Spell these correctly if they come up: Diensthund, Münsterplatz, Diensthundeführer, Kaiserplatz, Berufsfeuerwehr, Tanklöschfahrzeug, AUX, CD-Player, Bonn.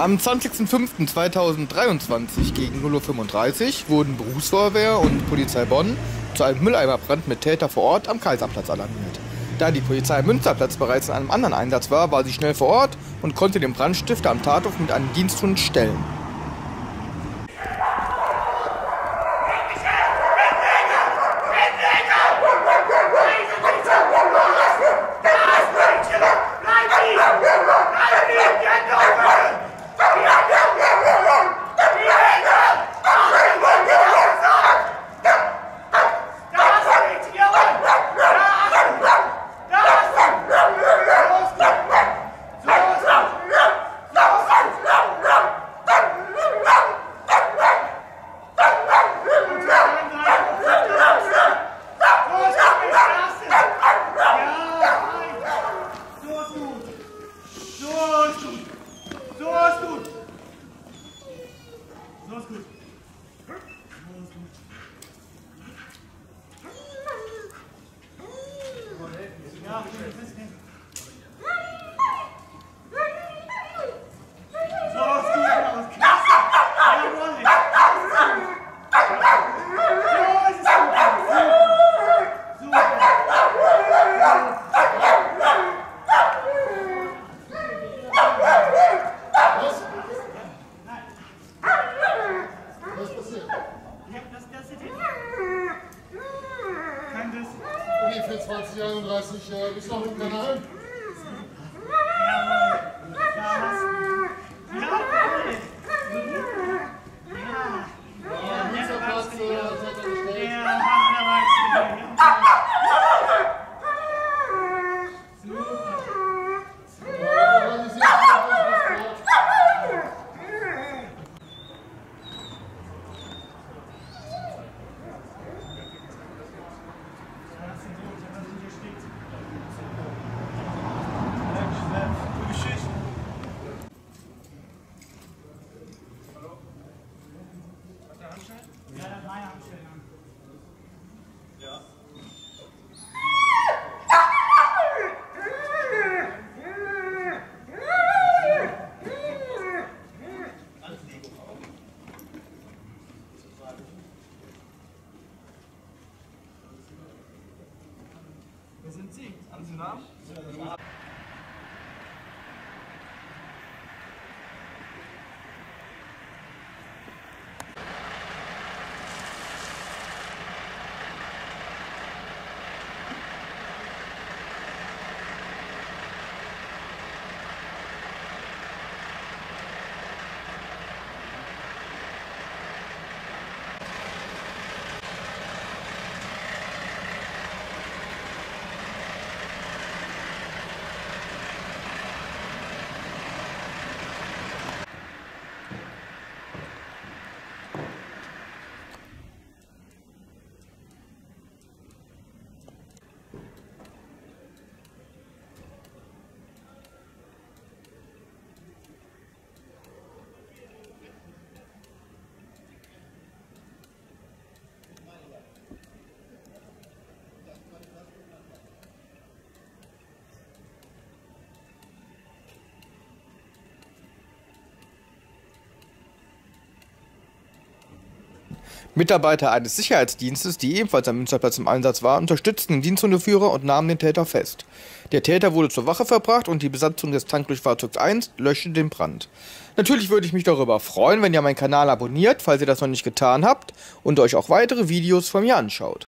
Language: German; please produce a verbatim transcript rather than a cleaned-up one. Am zwanzigsten fünften zweitausenddreiundzwanzig gegen null Uhr fünfunddreißig wurden Berufsfeuerwehr und Polizei Bonn zu einem Mülleimerbrand mit Täter vor Ort am Kaiserplatz alarmiert. Da die Polizei am Münsterplatz bereits in einem anderen Einsatz war, war sie schnell vor Ort und konnte den Brandstifter am Tatort mit einem Diensthund stellen. zwanzig einunddreißig äh, bist du noch im Kanal? Wer sind Sie? Haben Sie einen Namen? Mitarbeiter eines Sicherheitsdienstes, die ebenfalls am Münsterplatz im Einsatz waren, unterstützten den Diensthundeführer und nahmen den Täter fest. Der Täter wurde zur Wache verbracht und die Besatzung des Tanklöschfahrzeugs eins löschte den Brand. Natürlich würde ich mich darüber freuen, wenn ihr meinen Kanal abonniert, falls ihr das noch nicht getan habt, und euch auch weitere Videos von mir anschaut.